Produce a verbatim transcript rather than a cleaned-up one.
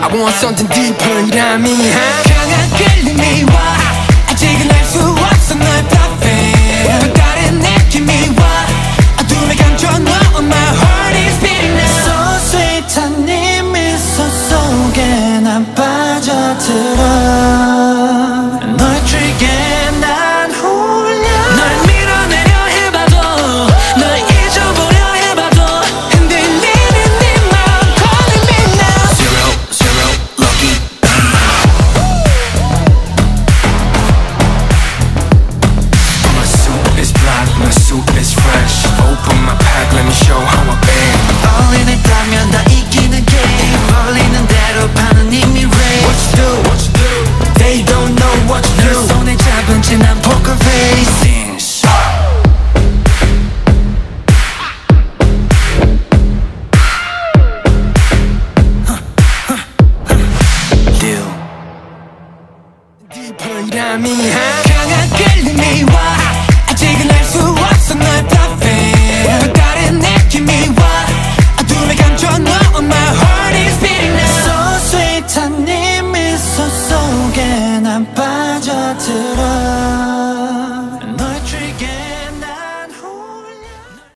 I want something deeper, you know me, huh? 강한 끌림이 와 아직은 알 수 없어 너의 perfect 또 다른 느낌이 와 어둠에 감춰 넣어 my heart is beating now So sweet한 네 미소 속에 난 빠져들어 너의 트릭에 show